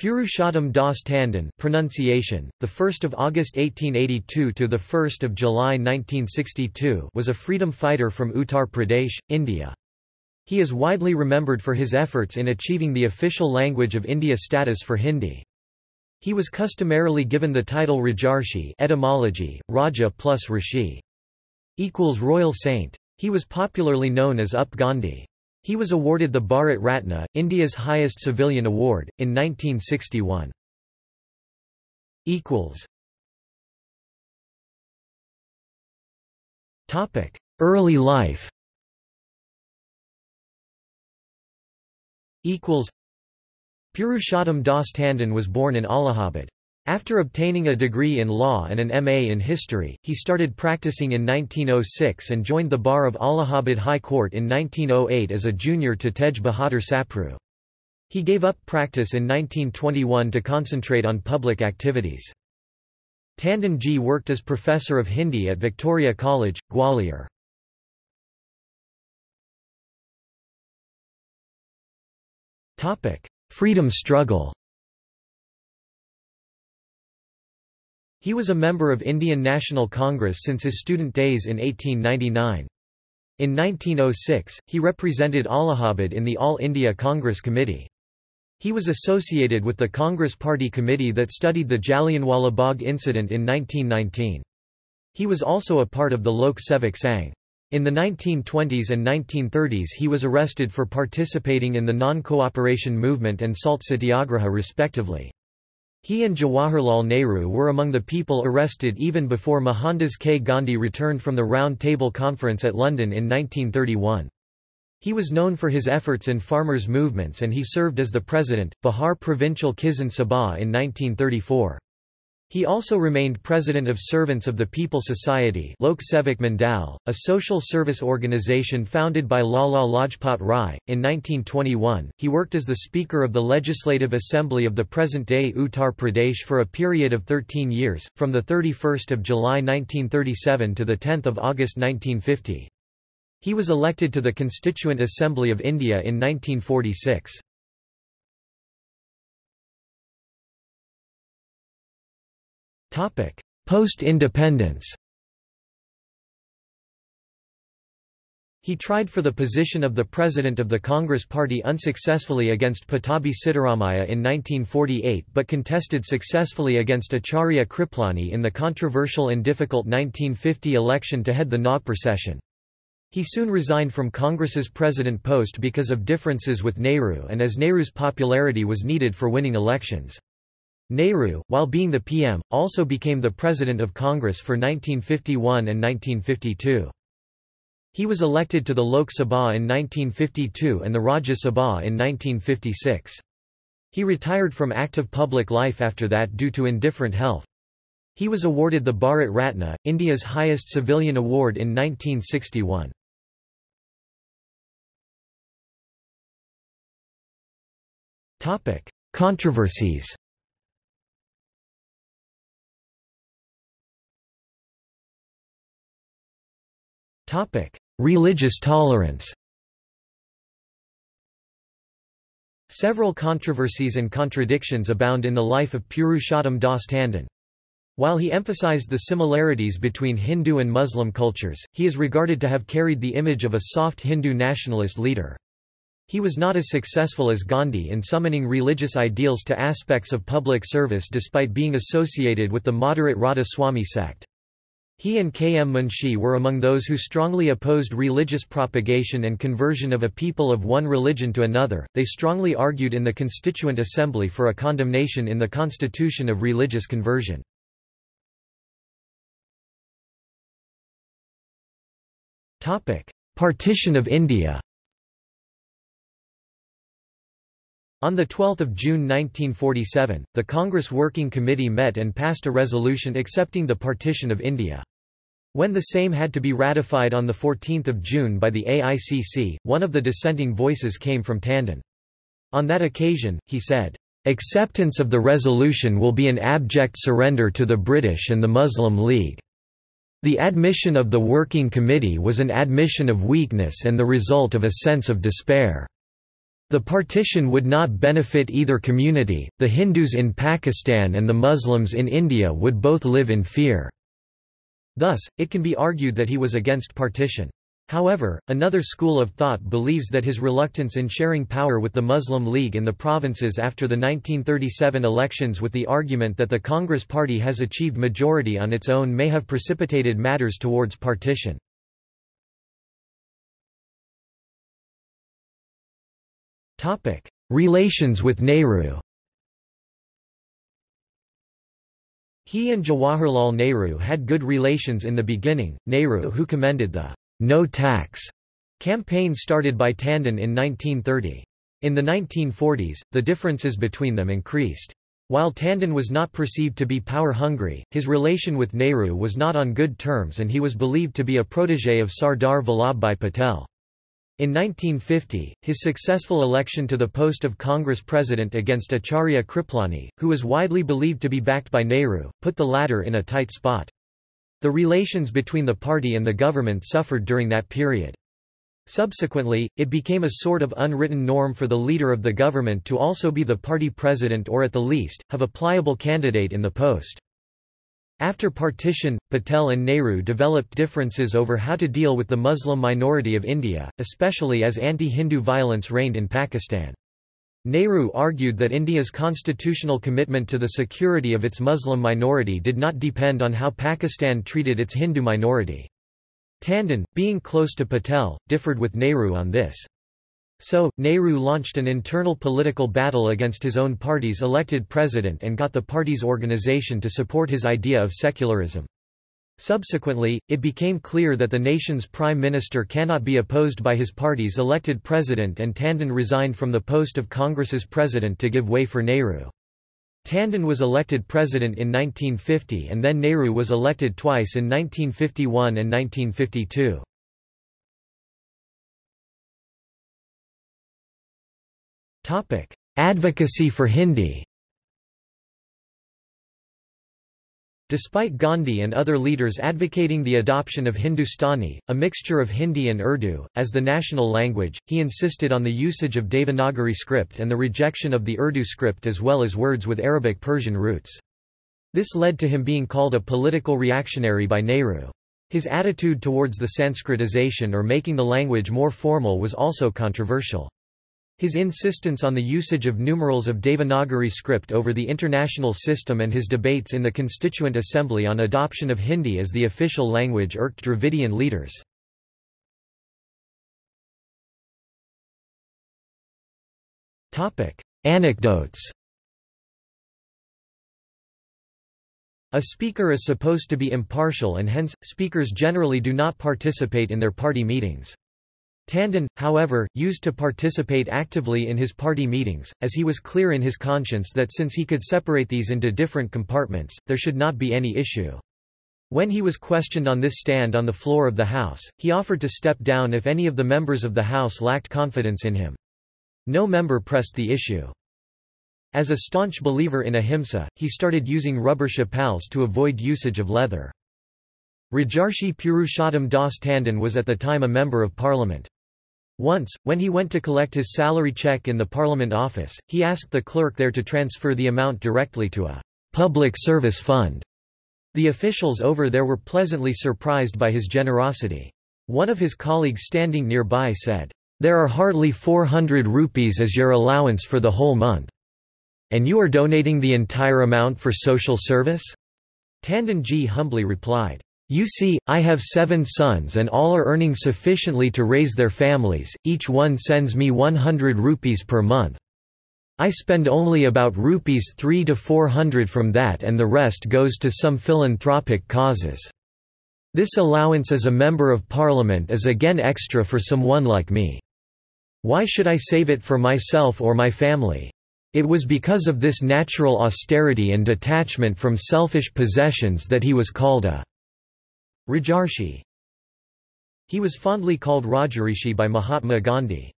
Purushottam Das Tandon pronunciation, 1 August 1882 to 1 July 1962, was a freedom fighter from Uttar Pradesh, India. He is widely remembered for his efforts in achieving the official language of India status for Hindi. He was customarily given the title Rajarshi, etymology, Raja plus Rishi equals royal saint. He was popularly known as UP Gandhi. He was awarded the Bharat Ratna, India's highest civilian award, in 1961. Early life. Purushottam Das Tandon was born in Allahabad. After obtaining a degree in law and an MA in history, he started practicing in 1906 and joined the bar of Allahabad High Court in 1908 as a junior to Tej Bahadur Sapru. He gave up practice in 1921 to concentrate on public activities. Tandon ji worked as professor of Hindi at Victoria College, Gwalior. Freedom struggle. He was a member of Indian National Congress since his student days in 1899. In 1906, he represented Allahabad in the All India Congress Committee. He was associated with the Congress Party Committee that studied the Jallianwala Bagh incident in 1919. He was also a part of the Lok Sevak Sangh. In the 1920s and 1930s he was arrested for participating in the non-cooperation movement and salt satyagraha respectively. He and Jawaharlal Nehru were among the people arrested even before Mohandas K. Gandhi returned from the Round Table Conference at London in 1931. He was known for his efforts in farmers' movements and he served as the president, Bihar Provincial Kisan Sabha in 1934. He also remained president of Servants of the People Society Lok Sevak Mandal, a social service organization founded by Lala Lajpat Rai. In 1921, he worked as the Speaker of the Legislative Assembly of the present-day Uttar Pradesh for a period of 13 years, from 31 July 1937 to 10 August 1950. He was elected to the Constituent Assembly of India in 1946. Post-independence. He tried for the position of the president of the Congress Party unsuccessfully against Pattabhi Sitaramayya in 1948 but contested successfully against Acharya Kripalani in the controversial and difficult 1950 election to head the Na procession. He soon resigned from Congress's president post because of differences with Nehru and as Nehru's popularity was needed for winning elections. Nehru, while being the PM, also became the President of Congress for 1951 and 1952. He was elected to the Lok Sabha in 1952 and the Rajya Sabha in 1956. He retired from active public life after that due to indifferent health. He was awarded the Bharat Ratna, India's highest civilian award, in 1961. Controversies. Religious tolerance. Several controversies and contradictions abound in the life of Purushottam Das Tandon. While he emphasized the similarities between Hindu and Muslim cultures, he is regarded to have carried the image of a soft Hindu nationalist leader. He was not as successful as Gandhi in summoning religious ideals to aspects of public service despite being associated with the moderate Radha Swami sect. He and K. M. Munshi were among those who strongly opposed religious propagation and conversion of a people of one religion to another. They strongly argued in the Constituent Assembly for a condemnation in the constitution of religious conversion. Partition of India. On 12 June 1947, the Congress Working Committee met and passed a resolution accepting the partition of India. When the same had to be ratified on 14 June by the AICC, one of the dissenting voices came from Tandon. On that occasion, he said, "Acceptance of the resolution will be an abject surrender to the British and the Muslim League. The admission of the Working Committee was an admission of weakness and the result of a sense of despair. The partition would not benefit either community, the Hindus in Pakistan and the Muslims in India would both live in fear. Thus, it can be argued that he was against partition. However, another school of thought believes that his reluctance in sharing power with the Muslim League in the provinces after the 1937 elections with the argument that the Congress party has achieved majority on its own may have precipitated matters towards partition. Relations with Nehru. He and Jawaharlal Nehru had good relations in the beginning. Nehru, who commended the "no tax" campaign started by Tandon in 1930. In the 1940s, the differences between them increased. While Tandon was not perceived to be power-hungry, his relation with Nehru was not on good terms and he was believed to be a protégé of Sardar Vallabhbhai Patel. In 1950, his successful election to the post of Congress President against Acharya Kripalani, who was widely believed to be backed by Nehru, put the latter in a tight spot. The relations between the party and the government suffered during that period. Subsequently, it became a sort of unwritten norm for the leader of the government to also be the party president or at the least, have a pliable candidate in the post. After partition, Patel and Nehru developed differences over how to deal with the Muslim minority of India, especially as anti-Hindu violence reigned in Pakistan. Nehru argued that India's constitutional commitment to the security of its Muslim minority did not depend on how Pakistan treated its Hindu minority. Tandon, being close to Patel, differed with Nehru on this. So, Nehru launched an internal political battle against his own party's elected president and got the party's organization to support his idea of secularism. Subsequently, it became clear that the nation's prime minister cannot be opposed by his party's elected president, and Tandon resigned from the post of Congress's president to give way for Nehru. Tandon was elected president in 1950 and then Nehru was elected twice in 1951 and 1952. Advocacy for Hindi. Despite Gandhi and other leaders advocating the adoption of Hindustani, a mixture of Hindi and Urdu, as the national language, he insisted on the usage of Devanagari script and the rejection of the Urdu script as well as words with Arabic-Persian roots. This led to him being called a political reactionary by Nehru. His attitude towards the Sanskritization or making the language more formal was also controversial. His insistence on the usage of numerals of Devanagari script over the international system and his debates in the Constituent Assembly on adoption of Hindi as the official language irked Dravidian leaders. Anecdotes. A speaker is supposed to be impartial and hence, speakers generally do not participate in their party meetings. Tandon, however, used to participate actively in his party meetings, as he was clear in his conscience that since he could separate these into different compartments, there should not be any issue. When he was questioned on this stand on the floor of the House, he offered to step down if any of the members of the House lacked confidence in him. No member pressed the issue. As a staunch believer in ahimsa, he started using rubber chapels to avoid usage of leather. Rajarshi Purushottam Das Tandon was at the time a member of parliament. Once, when he went to collect his salary check in the Parliament office, he asked the clerk there to transfer the amount directly to a public service fund. The officials over there were pleasantly surprised by his generosity. One of his colleagues standing nearby said, "There are hardly 400 rupees as your allowance for the whole month. And you are donating the entire amount for social service?" Tandon ji humbly replied, "You see, I have 7 sons and all are earning sufficiently to raise their families, each one sends me 100 rupees per month. I spend only about rupees 300 to 400 from that and the rest goes to some philanthropic causes. This allowance as a member of parliament is again extra for someone like me. Why should I save it for myself or my family? It was because of this natural austerity and detachment from selfish possessions that he was called a Rajarshi." He was fondly called Rajarishi by Mahatma Gandhi.